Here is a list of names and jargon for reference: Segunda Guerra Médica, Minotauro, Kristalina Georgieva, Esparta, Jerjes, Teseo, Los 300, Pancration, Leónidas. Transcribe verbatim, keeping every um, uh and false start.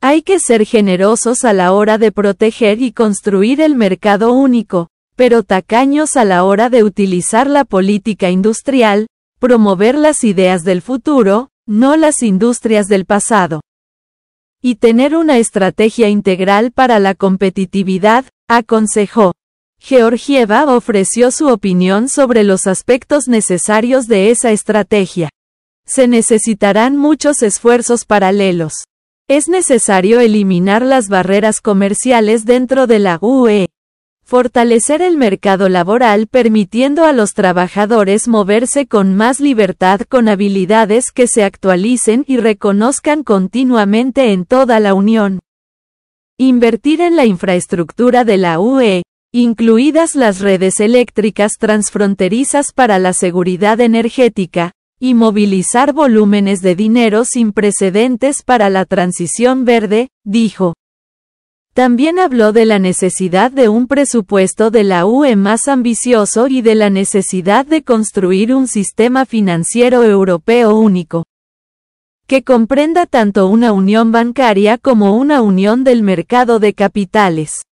Hay que ser generosos a la hora de proteger y construir el mercado único, pero tacaños a la hora de utilizar la política industrial, promover las ideas del futuro, no las industrias del pasado. Y tener una estrategia integral para la competitividad, aconsejó. Georgieva ofreció su opinión sobre los aspectos necesarios de esa estrategia. Se necesitarán muchos esfuerzos paralelos. Es necesario eliminar las barreras comerciales dentro de la U E. Fortalecer el mercado laboral permitiendo a los trabajadores moverse con más libertad con habilidades que se actualicen y reconozcan continuamente en toda la Unión. Invertir en la infraestructura de la U E, incluidas las redes eléctricas transfronterizas para la seguridad energética, y movilizar volúmenes de dinero sin precedentes para la transición verde, dijo. También habló de la necesidad de un presupuesto de la U E más ambicioso y de la necesidad de construir un sistema financiero europeo único, que comprenda tanto una unión bancaria como una unión del mercado de capitales.